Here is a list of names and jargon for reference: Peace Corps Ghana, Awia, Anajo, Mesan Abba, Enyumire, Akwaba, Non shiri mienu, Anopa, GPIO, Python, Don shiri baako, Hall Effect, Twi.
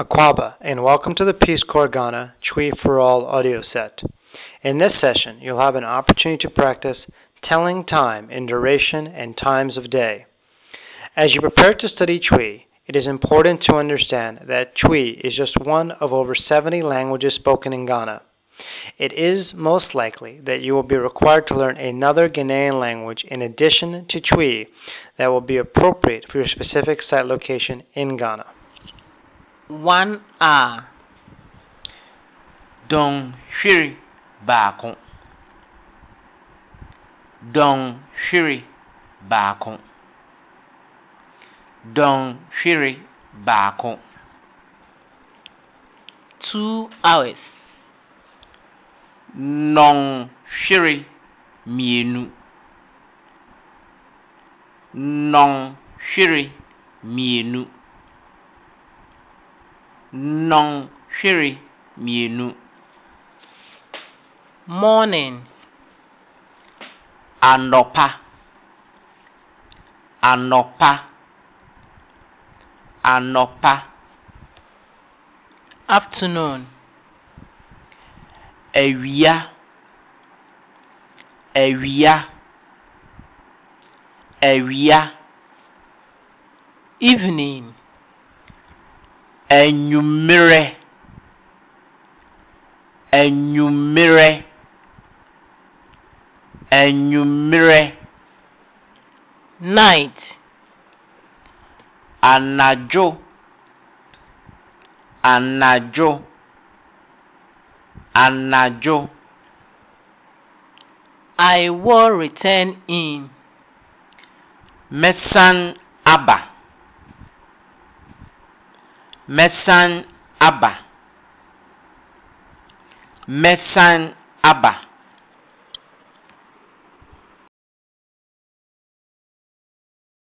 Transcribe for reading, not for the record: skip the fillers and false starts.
Akwaba, and welcome to the Peace Corps Ghana Twi for All audio set. In this session, you'll have an opportunity to practice telling time in duration and times of day. As you prepare to study Twi, it is important to understand that Twi is just one of over 70 languages spoken in Ghana. It is most likely that you will be required to learn another Ghanaian language in addition to Twi that will be appropriate for your specific site location in Ghana. 1 hour. Don shiri baako. Don shiri baako. Don shiri baako. 2 hours. Non shiri mienu. Non shiri mienu. Non shiri mienu. Morning. Anopa. Anopa. Anopa. Afternoon. Awia. Awia. Awia. Evening. Enyumire. Enyumire. Enyumire. Night. Anajo. Anajo. Anajo. I will return in. Mesan Abba. Mesan Abba. Mesan Abba.